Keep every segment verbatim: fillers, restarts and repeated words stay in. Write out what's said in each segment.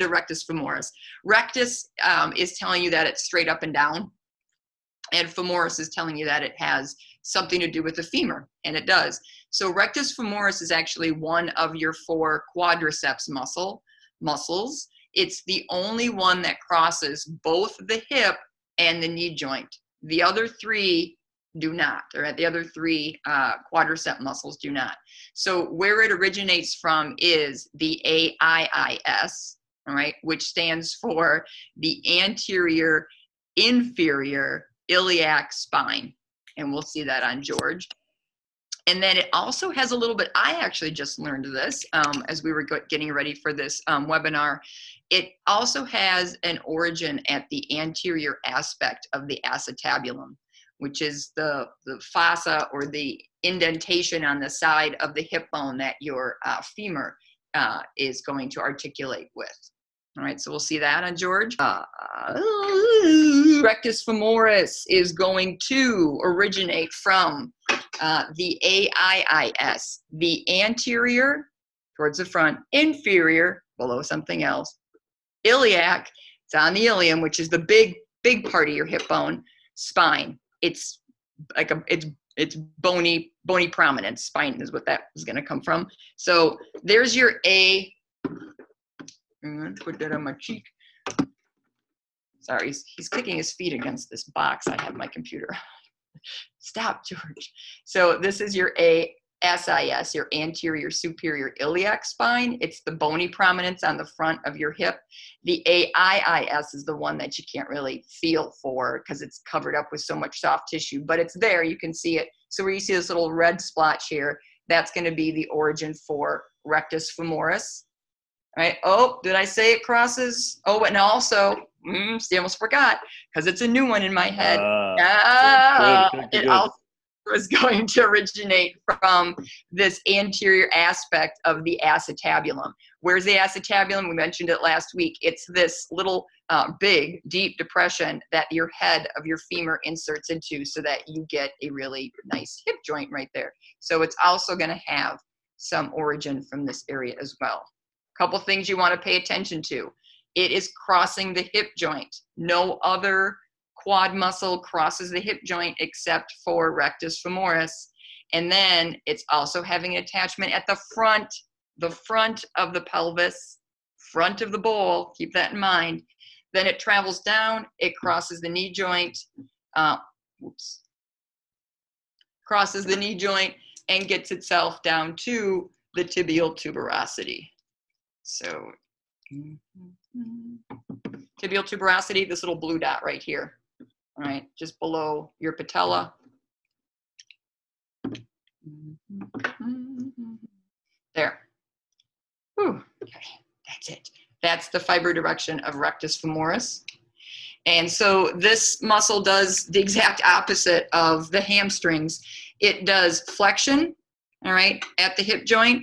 the rectus femoris. Rectus um, is telling you that it's straight up and down, and femoris is telling you that it has something to do with the femur, and it does. So rectus femoris is actually one of your four quadriceps muscle muscles. It's the only one that crosses both the hip and the knee joint. The other three do not, or the other three uh, quadricep muscles do not. So where it originates from is the A I I S, all right, which stands for the anterior inferior iliac spine. And we'll see that on George. And then it also has a little bit, I actually just learned this um, as we were getting ready for this um, webinar. It also has an origin at the anterior aspect of the acetabulum, which is the, the fossa or the indentation on the side of the hip bone that your uh, femur uh, is going to articulate with. All right, so we'll see that on George. Uh, rectus femoris is going to originate from uh, the A I I S, the anterior, towards the front, inferior, below something else, iliac, it's on the ilium, which is the big, big part of your hip bone, spine. It's like a, it's, it's bony, bony prominence. Spine is what that is going to come from. So there's your A. I'm going to put that on my cheek. Sorry, he's, he's kicking his feet against this box. I have my computer. Stop, George. So this is your A S I S, your anterior superior iliac spine. It's the bony prominence on the front of your hip. The A I I S is the one that you can't really feel for because it's covered up with so much soft tissue, but it's there. You can see it. So where you see this little red splotch here, that's going to be the origin for rectus femoris. All right. Oh, did I say it crosses? Oh, and also, mm, see, I almost forgot because it's a new one in my head. Uh, ah, good, good, good. It also is going to originate from this anterior aspect of the acetabulum. Where's the acetabulum? We mentioned it last week. It's this little uh, big, deep depression that your head of your femur inserts into so that you get a really nice hip joint right there. So it's also going to have some origin from this area as well. Couple things you want to pay attention to. It is crossing the hip joint. No other quad muscle crosses the hip joint except for rectus femoris. And then it's also having an attachment at the front, the front of the pelvis, front of the bowl. Keep that in mind. Then it travels down. It crosses the knee joint. Uh, whoops. Crosses the knee joint and gets itself down to the tibial tuberosity. So tibial tuberosity, this little blue dot right here, all right, just below your patella. There. Whew. Okay, that's it. That's the fiber direction of rectus femoris. And so this muscle does the exact opposite of the hamstrings. It does flexion, all right, at the hip joint.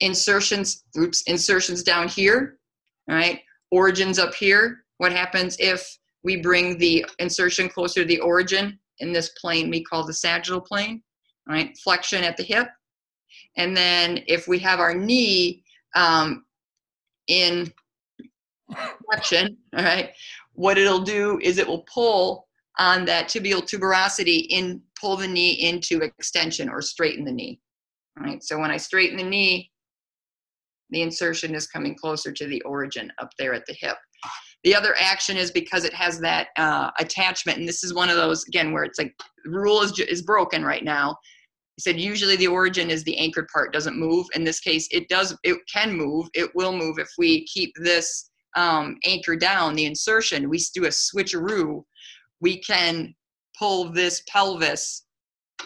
Insertions, oops, insertions down here, all right, origins up here. What happens if we bring the insertion closer to the origin in this plane we call the sagittal plane, all right, flexion at the hip. And then if we have our knee um, in flexion, all right, what it'll do is it will pull on that tibial tuberosity in, pull the knee into extension or straighten the knee, all right. So when I straighten the knee, the insertion is coming closer to the origin up there at the hip. The other action is because it has that uh, attachment, and this is one of those, again, where it's like the rule is, is broken right now. He said usually the origin is the anchored part, doesn't move. In this case, it does. It can move. It will move if we keep this um, anchor down, the insertion. We do a switcheroo. We can pull this pelvis,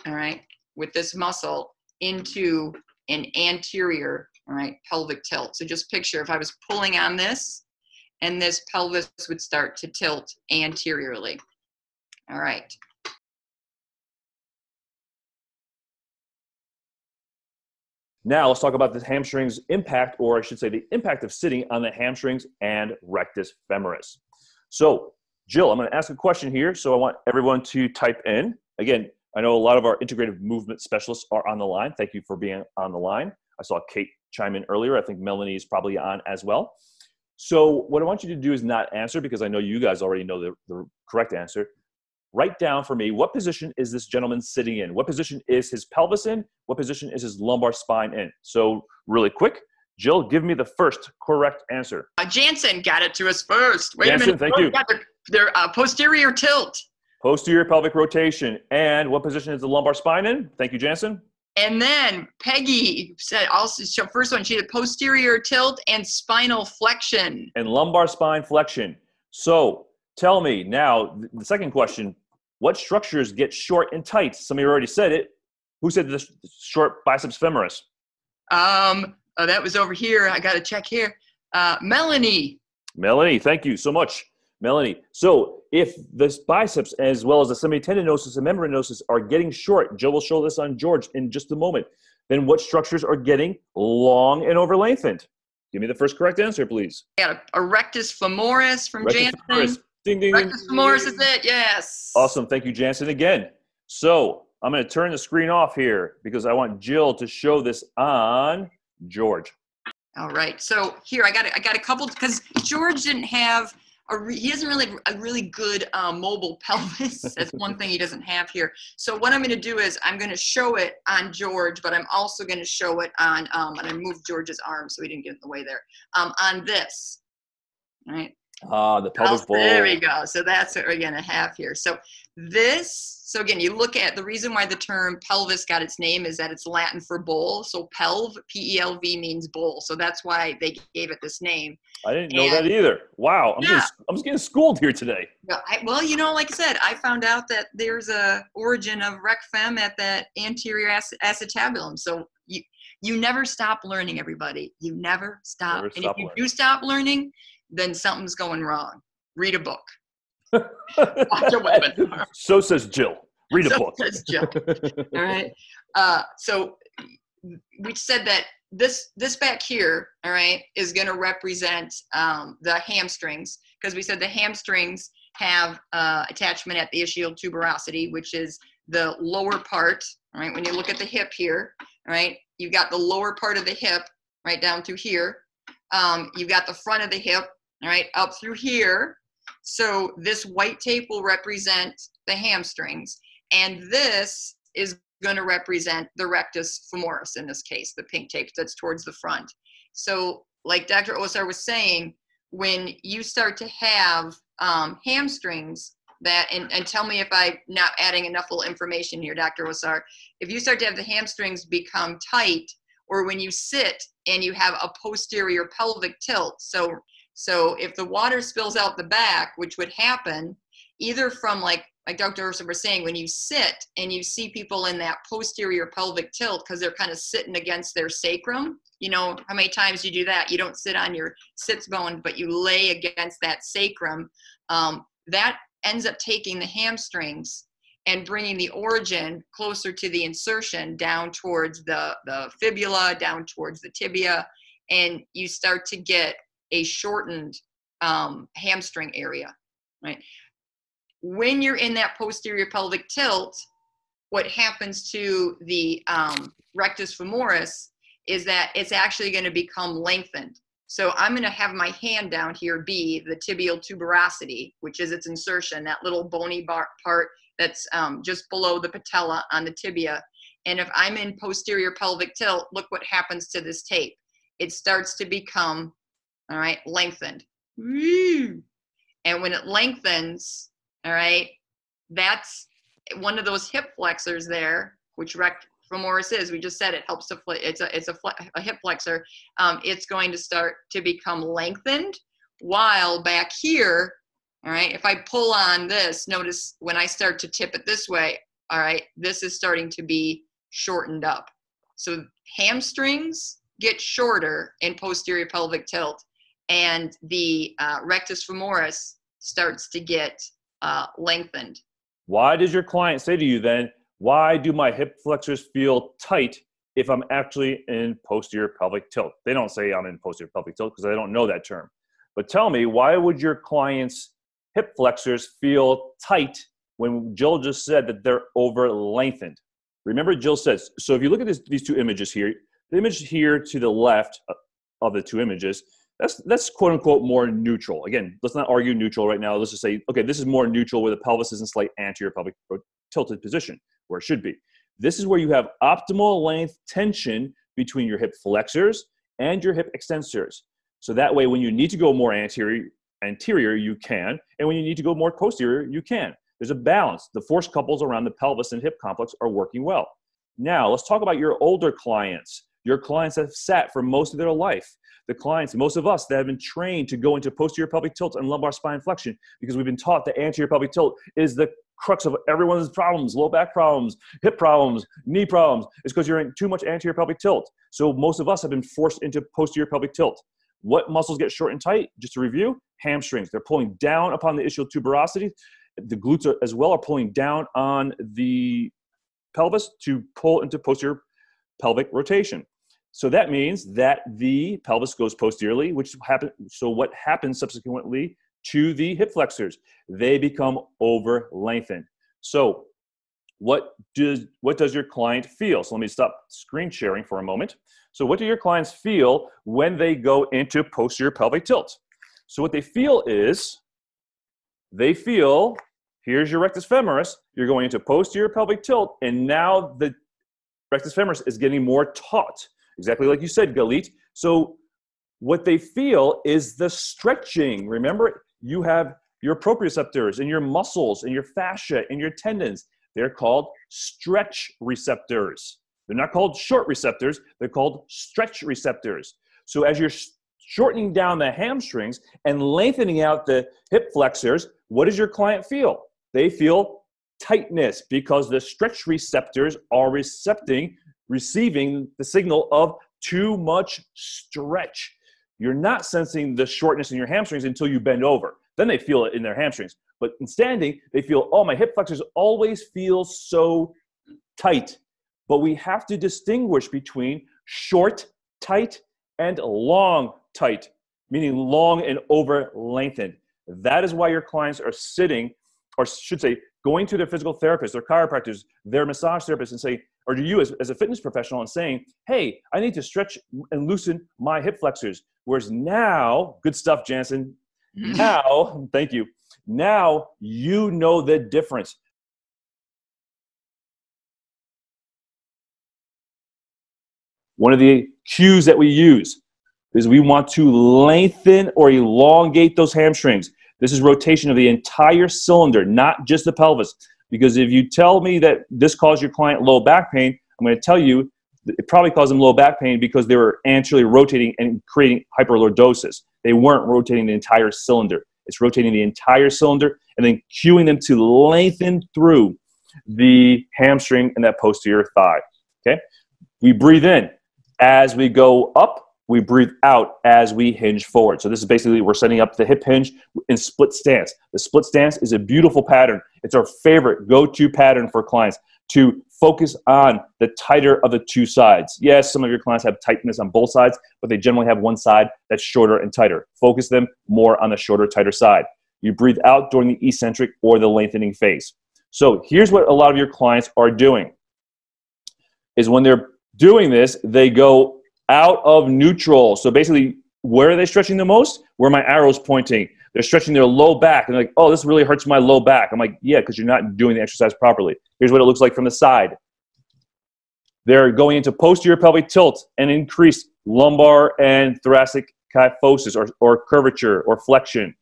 all right, with this muscle into an anterior, all right, pelvic tilt. So just picture if I was pulling on this and this pelvis would start to tilt anteriorly. All right. Now let's talk about the hamstrings impact, or I should say the impact of sitting on the hamstrings and rectus femoris. So Jill, I'm going to ask a question here. So I want everyone to type in. Again, I know a lot of our integrative movement specialists are on the line. Thank you for being on the line. I saw Kate chime in earlier. I think Melanie is probably on as well. So what I want you to do is not answer, because I know you guys already know the, the correct answer. Write down for me, what position is this gentleman sitting in? What position is his pelvis in? What position is his lumbar spine in? So really quick, Jill, give me the first correct answer. Uh, Jansen got it to us first. Wait Jansen, a minute. Thank oh, you. Yeah, they're, they're, uh, posterior tilt. Posterior pelvic rotation. And what position is the lumbar spine in? Thank you, Jansen. And then Peggy said also, so first one, she had posterior tilt and spinal flexion. And lumbar spine flexion. So tell me now, the second question, what structures get short and tight? Somebody already said it. Who said the short biceps femoris? Um, oh, that was over here. I got to check here. Uh, Melanie. Melanie, thank you so much, Melanie. So if this biceps, as well as the semitendinosus and membranosis, are getting short, Joe will show this on George in just a moment, then what structures are getting long and overlengthened? Give me the first correct answer, please. Yeah, a rectus femoris from Jansen. Rectus femoris is it, yes. Awesome, thank you, Jansen, again. So I'm gonna turn the screen off here because I want Jill to show this on George. All right, so here, I got a, I got a couple, because George didn't have, A, he doesn't really a really good uh, mobile pelvis. That's one thing he doesn't have here. So what I'm going to do is I'm going to show it on George, but I'm also going to show it on, um, and I moved George's arm so he didn't get in the way there, um, on this, all right? Ah, the pelvic bowl. There we go. So that's what we're going to have here. So this, so again, you look at the reason why the term pelvis got its name is that it's Latin for bowl. So pelv, P E L V means bowl. So that's why they gave it this name. I didn't know and, that either. Wow. I'm, yeah. getting, I'm just getting schooled here today. I, well, you know, like I said, I found out that there's a origin of rec fem at that anterior ac acetabulum. So you, you never stop learning, everybody. You never stop. Never and stop if you learning. do stop learning, then something's going wrong. Read a book. Watch a webinar. So says Jill. Read so a book. So says Jill. All right. Uh, so we said that this this back here, all right, is going to represent um, the hamstrings, because we said the hamstrings have uh, attachment at the ischial tuberosity, which is the lower part. All right. When you look at the hip here, all right, you've got the lower part of the hip right down through here. Um, you've got the front of the hip. All right, up through here. So this white tape will represent the hamstrings. And this is going to represent the rectus femoris in this case, the pink tape that's towards the front. So like Doctor Osar was saying, when you start to have um, hamstrings that, and, and tell me if I'm not adding enough little information here, Doctor Osar, if you start to have the hamstrings become tight, or when you sit and you have a posterior pelvic tilt, so So if the water spills out the back, which would happen either from like, like Doctor Ursa was saying, when you sit and you see people in that posterior pelvic tilt, because they're kind of sitting against their sacrum, you know, how many times you do that? You don't sit on your sits bone, but you lay against that sacrum. Um, that ends up taking the hamstrings and bringing the origin closer to the insertion down towards the, the fibula, down towards the tibia, and you start to get a shortened um, hamstring area, right? When you're in that posterior pelvic tilt, what happens to the um, rectus femoris is that it's actually gonna become lengthened. So I'm gonna have my hand down here be the tibial tuberosity, which is its insertion, that little bony bar part that's um, just below the patella on the tibia. And if I'm in posterior pelvic tilt, look what happens to this tape. It starts to become, all right, lengthened. Woo. And when it lengthens, all right, that's one of those hip flexors there, which rectus femoris is. We just said it helps to, it's a, it's a, a hip flexor. Um, it's going to start to become lengthened, while back here, all right, if I pull on this, notice when I start to tip it this way, all right, this is starting to be shortened up. So hamstrings get shorter in posterior pelvic tilt, and the uh, rectus femoris starts to get uh, lengthened. Why does your client say to you then, why do my hip flexors feel tight if I'm actually in posterior pelvic tilt? They don't say I'm in posterior pelvic tilt because I don't know that term. But tell me, why would your client's hip flexors feel tight when Jill just said that they're overlengthened? Remember, Jill says, so if you look at this, these two images here, the image here to the left of the two images, That's, that's quote unquote more neutral. Again, let's not argue neutral right now. Let's just say, okay, this is more neutral where the pelvis is in slight anterior pelvic tilted position, where it should be. This is where you have optimal length tension between your hip flexors and your hip extensors. So that way, when you need to go more anterior, anterior, you can, and when you need to go more posterior, you can. There's a balance. The force couples around the pelvis and hip complex are working well. Now, let's talk about your older clients. Your clients have sat for most of their life. The clients, most of us, that have been trained to go into posterior pelvic tilt and lumbar spine flexion because we've been taught that anterior pelvic tilt is the crux of everyone's problems, low back problems, hip problems, knee problems. It's because you're in too much anterior pelvic tilt. So most of us have been forced into posterior pelvic tilt. What muscles get short and tight? Just to review, hamstrings. They're pulling down upon the ischial tuberosity. The glutes are, as well are pulling down on the pelvis to pull into posterior pelvic rotation. So that means that the pelvis goes posteriorly, which happen, so what happens subsequently to the hip flexors? They become over lengthened. So what does, what does your client feel? So let me stop screen sharing for a moment. So what do your clients feel when they go into posterior pelvic tilt? So what they feel is, they feel, here's your rectus femoris, you're going into posterior pelvic tilt, and now the rectus femoris is getting more taut. Exactly like you said, Galit. So what they feel is the stretching. Remember, you have your proprioceptors and your muscles and your fascia and your tendons. They're called stretch receptors. They're not called short receptors. They're called stretch receptors. So as you're shortening down the hamstrings and lengthening out the hip flexors, what does your client feel? They feel tightness because the stretch receptors are recepting receiving the signal of too much stretch. You're not sensing the shortness in your hamstrings until you bend over. Then they feel it in their hamstrings. But in standing, they feel, oh, my hip flexors always feel so tight. But we have to distinguish between short, tight, and long, tight, meaning long and over lengthened. That is why your clients are sitting, or should say, going to their physical therapist, their chiropractors, their massage therapists, and saying, or to you as, as a fitness professional and saying, hey, I need to stretch and loosen my hip flexors. Whereas now, good stuff, Jansen, now, thank you, now you know the difference. One of the cues that we use is we want to lengthen or elongate those hamstrings. This is rotation of the entire cylinder, not just the pelvis. Because if you tell me that this caused your client low back pain, I'm going to tell you it probably caused them low back pain because they were anteriorly rotating and creating hyperlordosis. They weren't rotating the entire cylinder. It's rotating the entire cylinder and then cueing them to lengthen through the hamstring and that posterior thigh. Okay? We breathe in as we go up. We breathe out as we hinge forward. So this is basically, we're setting up the hip hinge in split stance. The split stance is a beautiful pattern. It's our favorite go-to pattern for clients to focus on the tighter of the two sides. Yes, some of your clients have tightness on both sides, but they generally have one side that's shorter and tighter. Focus them more on the shorter, tighter side. You breathe out during the eccentric or the lengthening phase. So here's what a lot of your clients are doing, is when they're doing this, they go out of neutral. So basically, where are they stretching the most? Where my arrow's pointing. They're stretching their low back. And they're like, oh, this really hurts my low back. I'm like, yeah, because you're not doing the exercise properly. Here's what it looks like from the side. They're going into posterior pelvic tilt and increased lumbar and thoracic kyphosis or, or curvature or flexion.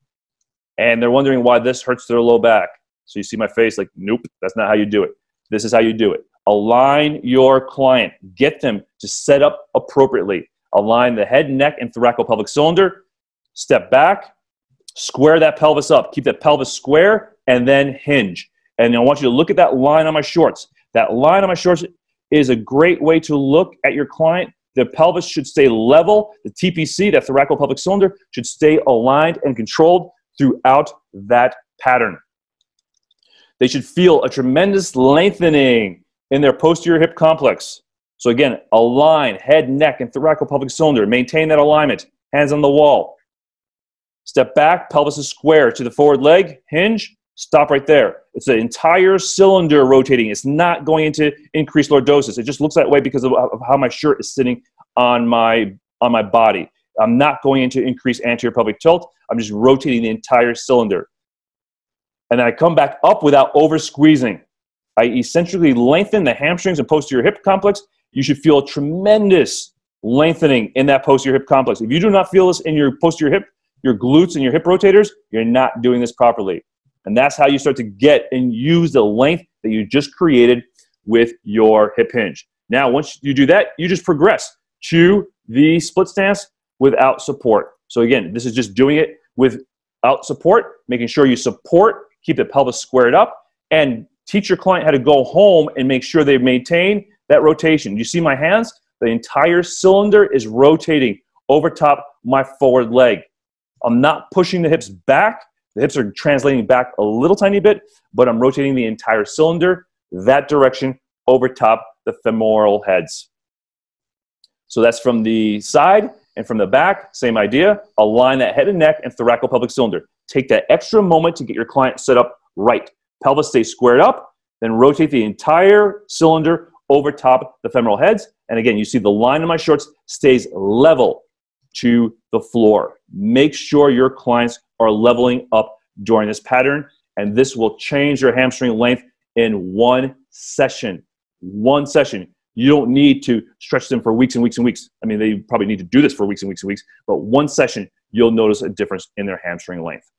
And they're wondering why this hurts their low back. So you see my face like, nope, that's not how you do it. This is how you do it. Align your client. Get them to set up appropriately. Align the head, neck, and thoracopelvic cylinder. Step back. Square that pelvis up. Keep that pelvis square and then hinge. And I want you to look at that line on my shorts. That line on my shorts is a great way to look at your client. The pelvis should stay level. The T P C, that thoracopelvic cylinder, should stay aligned and controlled throughout that pattern. They should feel a tremendous lengthening in their posterior hip complex. So again, align head, neck, and thoracopelvic cylinder. Maintain that alignment. Hands on the wall. Step back, pelvis is square to the forward leg, hinge, stop right there. It's the entire cylinder rotating. It's not going into increased lordosis. It just looks that way because of how my shirt is sitting on my, on my body. I'm not going into increased anterior pelvic tilt. I'm just rotating the entire cylinder. And then I come back up without over squeezing. I eccentrically lengthen the hamstrings and posterior hip complex. You should feel a tremendous lengthening in that posterior hip complex. If you do not feel this in your posterior hip, your glutes and your hip rotators, you're not doing this properly. And that's how you start to get and use the length that you just created with your hip hinge. Now, once you do that, you just progress to the split stance without support. So again, this is just doing it without support, making sure you support, keep the pelvis squared up, and teach your client how to go home and make sure they maintain that rotation. You see my hands? The entire cylinder is rotating over top my forward leg. I'm not pushing the hips back. The hips are translating back a little tiny bit, but I'm rotating the entire cylinder that direction over top the femoral heads. So that's from the side and from the back, same idea. Align that head and neck and thoracopelvic cylinder. Take that extra moment to get your client set up right. Pelvis stays squared up, then rotate the entire cylinder over top the femoral heads. And again, you see the line of my shorts stays level to the floor. Make sure your clients are leveling up during this pattern, and this will change your hamstring length in one session. One session. You don't need to stretch them for weeks and weeks and weeks. I mean, they probably need to do this for weeks and weeks and weeks, but one session, you'll notice a difference in their hamstring length.